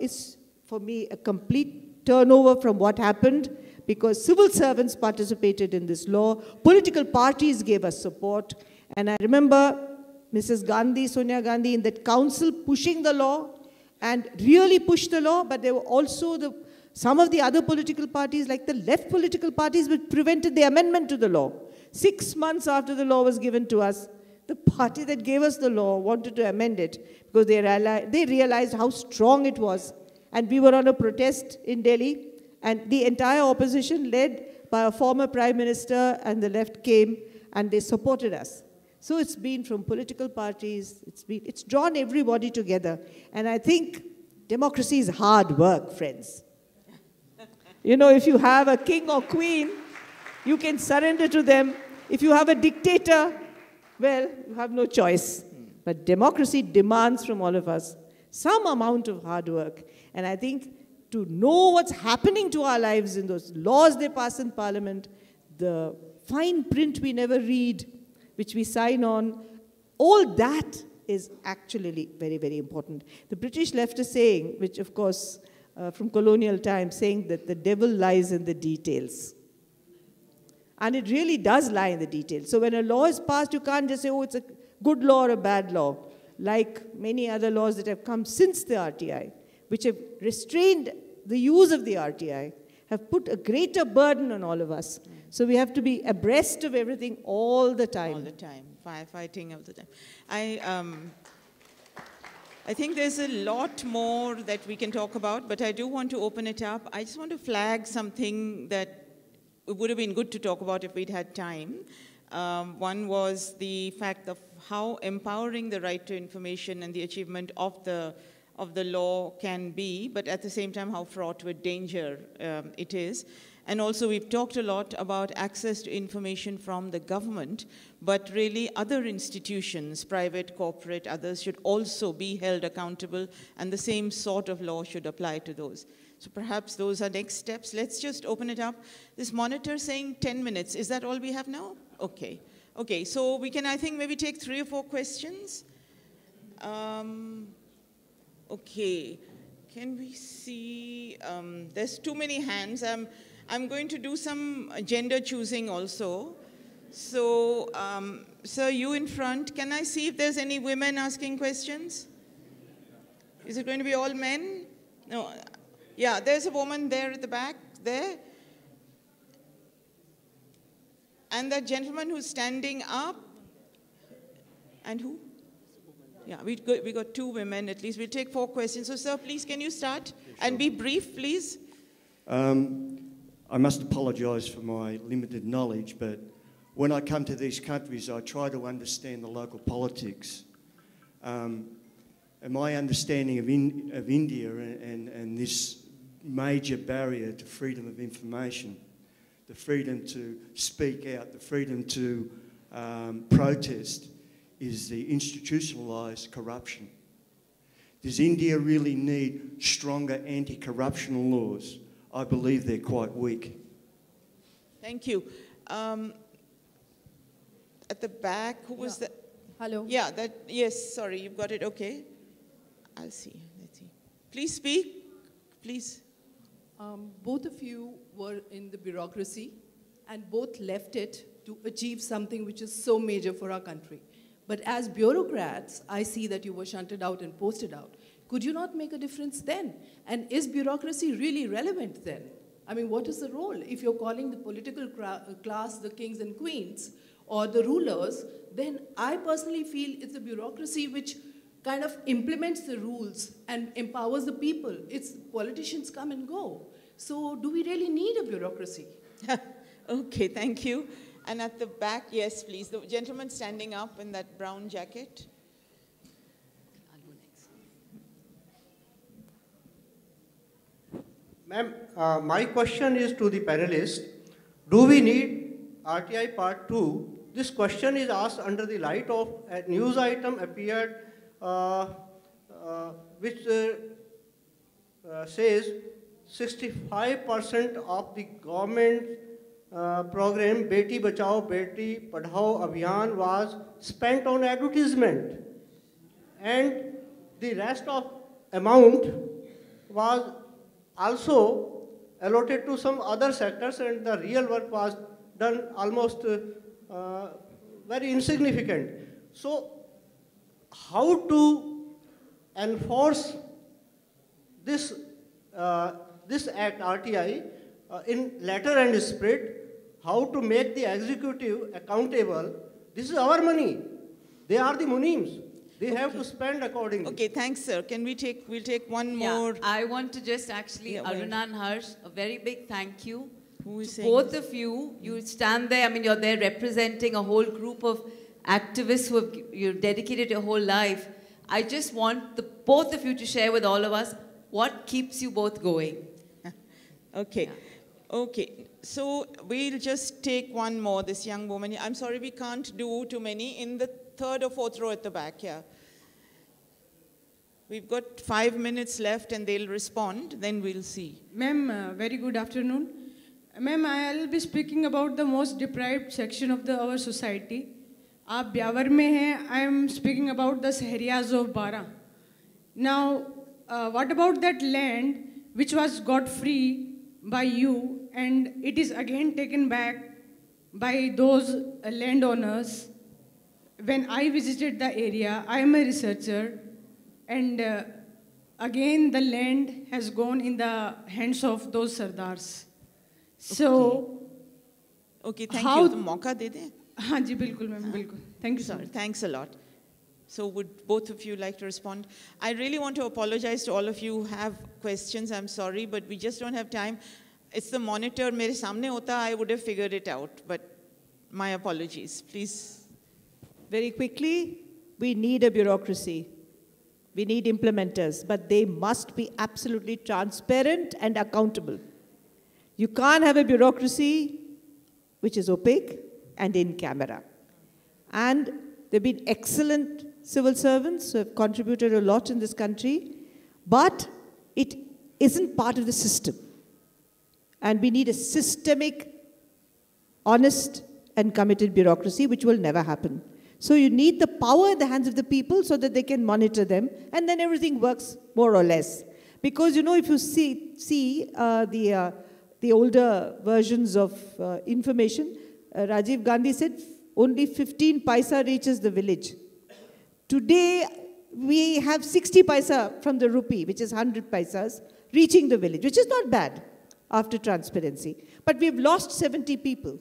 is, for me, a complete turnover from what happened, because civil servants participated in this law, political parties gave us support, and I remember Mrs. Gandhi, Sonia Gandhi, in that council pushing the law and really pushed the law, but there were also some of the other political parties, like the left political parties, which prevented the amendment to the law. 6 months after the law was given to us, the party that gave us the law wanted to amend it because they realized how strong it was. And we were on a protest in Delhi, and the entire opposition led by a former prime minister and the left came and they supported us. So it's been from political parties, it's drawn everybody together. And I think democracy is hard work, friends. You know, if you have a king or queen, you can surrender to them. If you have a dictator, well, you have no choice. But democracy demands from all of us some amount of hard work. And I think to know what's happening to our lives in those laws they pass in Parliament, the fine print we never read, which we sign on, all that is actually very, very important. The British left a saying, which of course, from colonial times, saying that the devil lies in the details. And it really does lie in the details. So when a law is passed, you can't just say, oh, it's a good law or a bad law, like many other laws that have come since the RTI, which have restrained the use of the RTI, have put a greater burden on all of us. So we have to be abreast of everything all the time. All the time, firefighting all the time. I think there's a lot more that we can talk about, but I do want to open it up. I just want to flag something that would have been good to talk about if we'd had time. One was the fact of how empowering the right to information and the achievement of the law can be, but at the same time how fraught with danger it is. And also we've talked a lot about access to information from the government, but really other institutions, private, corporate, others should also be held accountable, and the same sort of law should apply to those. So perhaps those are next steps. Let's just open it up. This monitor saying 10 minutes. Is that all we have now? Okay. Okay, so we can, I think, maybe take 3 or 4 questions. Okay, can we see, there's too many hands. I'm going to do some gender choosing also. So, sir, you in front, can I see if there's any women asking questions? Is it going to be all men? No, yeah, there's a woman there at the back, there. And that gentleman who's standing up, and who? Yeah, we got 2 women at least. We'll take 4 questions. So, sir, please, can you start? Yeah, sure. And be brief, please. I must apologise for my limited knowledge, but when I come to these countries, I try to understand the local politics. And my understanding of India and this major barrier to freedom of information, the freedom to speak out, the freedom to protest, is the institutionalised corruption. Does India really need stronger anti-corruption laws? I believe they're quite weak. Thank you. At the back, who was that? Hello. Yeah, that, yes, sorry, you've got it, okay. I'll see, let's see. Please speak, please. Both of you were in the bureaucracy and both left it to achieve something which is so major for our country. But as bureaucrats, I see that you were shunted out and posted out. Could you not make a difference then? And is bureaucracy really relevant then? I mean, what is the role? If you're calling the political class the kings and queens or the rulers, then I personally feel it's a bureaucracy which kind of implements the rules and empowers the people. It's politicians come and go. So do we really need a bureaucracy? Okay, thank you. And at the back, yes, please. The gentleman standing up in that brown jacket. I'll go next. Ma'am, my question is to the panelist. Do we need RTI Part 2? This question is asked under the light of a news item appeared which says 65% of the government program Beti Bachao Beti Padhao Abhiyan was spent on advertisement and the rest of amount was also allotted to some other sectors and the real work was done almost very insignificant. So how to enforce this act RTI in letter and spirit? How to make the executive accountable? This is our money. They are the Munims. They have to spend accordingly. Okay, thanks, sir. Can we take, we'll take one more. I want to just actually, Aruna and Harsh, a very big thank you to both of you. You stand there, I mean, you're there representing a whole group of activists who have dedicated your whole life. I just want the both of you to share with all of us what keeps you both going. Okay. Yeah. Okay. So we'll just take one more, this young woman. I'm sorry, we can't do too many. In the third or fourth row at the back, yeah. We've got 5 minutes left and they'll respond, then we'll see. Ma'am, very good afternoon. Ma'am, I'll be speaking about the most deprived section of our society. Aap Beawar mein hain, I'm speaking about the Saharias of Bara. Now, what about that land which was got free by you and it is again taken back by those landowners? When I visited the area, I am a researcher, and again the land has gone in the hands of those Sardars. So, okay, thank you. The mauka de de. Haan ji, bilkul ma'am, bilkul. Thank you, sir. Thanks a lot. So would both of you like to respond? I really want to apologize to all of you who have questions. I'm sorry, but we just don't have time. It's the monitor. Mere samne hota, I would have figured it out, but my apologies. Please. Very quickly, we need a bureaucracy. We need implementers, but they must be absolutely transparent and accountable. You can't have a bureaucracy which is opaque and in camera. And they've been excellent civil servants who have contributed a lot in this country, but it isn't part of the system. And we need a systemic, honest, and committed bureaucracy, which will never happen. So you need the power in the hands of the people so that they can monitor them, and then everything works more or less. Because, you know, if you see the older versions of information, Rajiv Gandhi said, only 15 paisa reaches the village. Today, we have 60 paisa from the rupee, which is 100 paisas, reaching the village, which is not bad after transparency. But we've lost 70 people.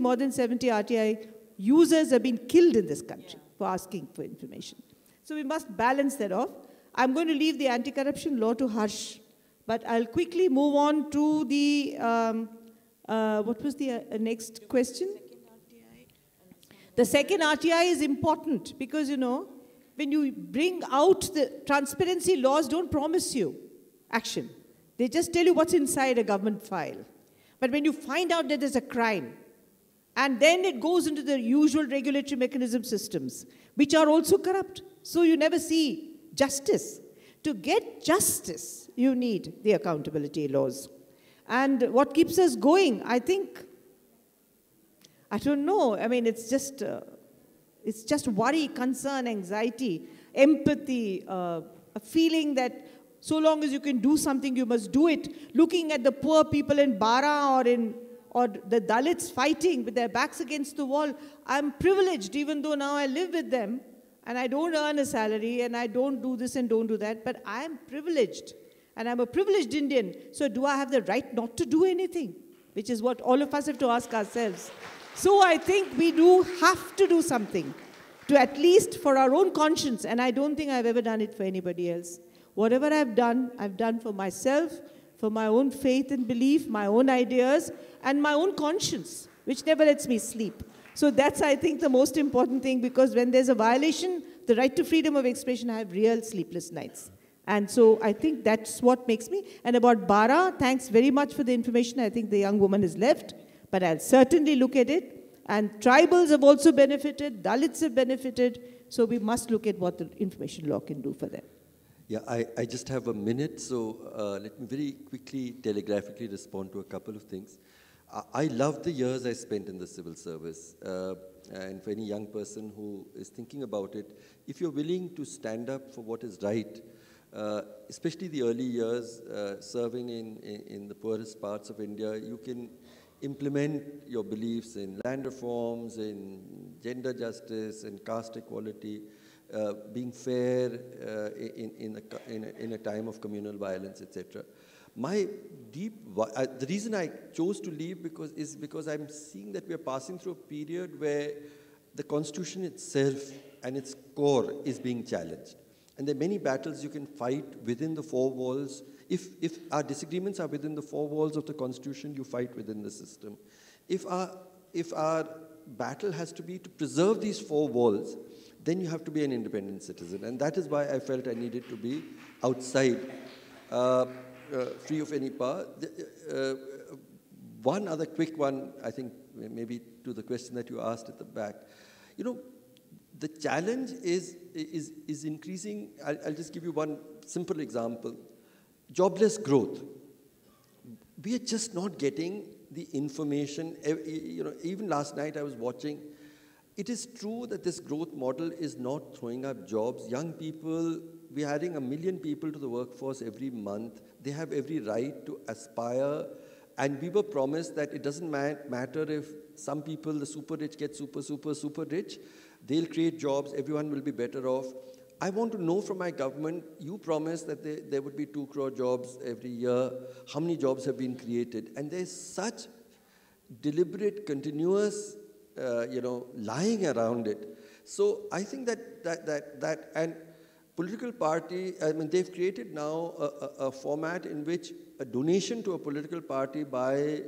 More than 70 RTI users have been killed in this country for asking for information. So we must balance that off. I'm going to leave the anti-corruption law to Harsh, but I'll quickly move on to the, what was the next question? The second RTI is important because, you know, when you bring out the transparency laws, don't promise you action. They just tell you what's inside a government file. But when you find out that there's a crime, and then it goes into the usual regulatory mechanism systems, which are also corrupt. So you never see justice. To get justice, you need the accountability laws. And what keeps us going, I think, I don't know. I mean, it's just worry, concern, anxiety, empathy, a feeling that so long as you can do something, you must do it. Looking at the poor people in Bara or the Dalits fighting with their backs against the wall. I'm privileged, even though now I live with them and I don't earn a salary and I don't do this and don't do that, but I'm privileged and I'm a privileged Indian. So do I have the right not to do anything? Which is what all of us have to ask ourselves. So I think we do have to do something to at least for our own conscience. And I don't think I've ever done it for anybody else. Whatever I've done for myself, for my own faith and belief, my own ideas, and my own conscience, which never lets me sleep. So that's, I think, the most important thing, because when there's a violation, the right to freedom of expression, I have real sleepless nights. And so I think that's what makes me. And about Bara, thanks very much for the information. I think the young woman is left, but I'll certainly look at it. And tribals have also benefited, Dalits have benefited, so we must look at what the information law can do for them. Yeah, I just have a minute, so let me very quickly, telegraphically respond to a couple of things. I love the years I spent in the civil service. And for any young person who is thinking about it, if you're willing to stand up for what is right, especially the early years, serving in the poorest parts of India, you can implement your beliefs in land reforms, in gender justice, in caste equality. Being fair in a time of communal violence, etc. My the reason I chose to leave is because I'm seeing that we are passing through a period where the Constitution itself and its core is being challenged. And there are many battles you can fight within the four walls. If our disagreements are within the four walls of the Constitution, you fight within the system. If our battle has to be to preserve these four walls, then you have to be an independent citizen. And that is why I felt I needed to be outside, free of any power. One other quick one, I think, maybe to the question that you asked at the back. You know, the challenge is increasing. I'll just give you one simple example. Jobless growth. We are just not getting the information. You know, even last night I was watching. It is true that this growth model is not throwing up jobs. Young people, we're adding 1 million people to the workforce every month. They have every right to aspire. And we were promised that it doesn't matter if some people, the super rich, get super rich. They'll create jobs. Everyone will be better off. I want to know from my government, you promised that there would be 2 crore jobs every year. How many jobs have been created? And there's such deliberate, continuous, you know, lying around it. So I think that and political party, I mean, they've created now a format in which a donation to a political party by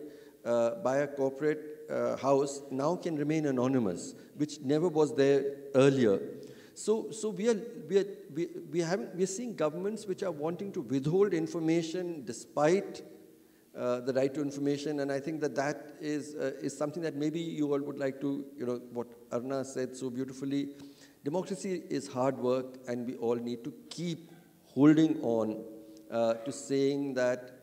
a corporate house now can remain anonymous, which never was there earlier. So we are seeing governments which are wanting to withhold information despite the right to information, and I think that is something that maybe you all would like to, you know, what Aruna said so beautifully. Democracy is hard work, and we all need to keep holding on to saying that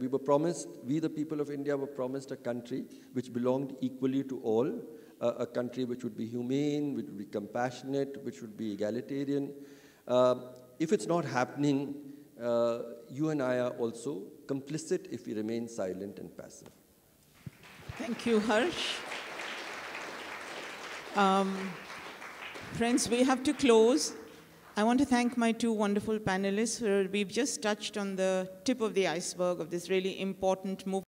we were promised, we the people of India were promised a country which belonged equally to all, a country which would be humane, which would be compassionate, which would be egalitarian. If it's not happening, you and I are also complicit if we remain silent and passive. Thank you, Harsh. Friends, we have to close. I want to thank my two wonderful panelists. We've just touched on the tip of the iceberg of this really important movement.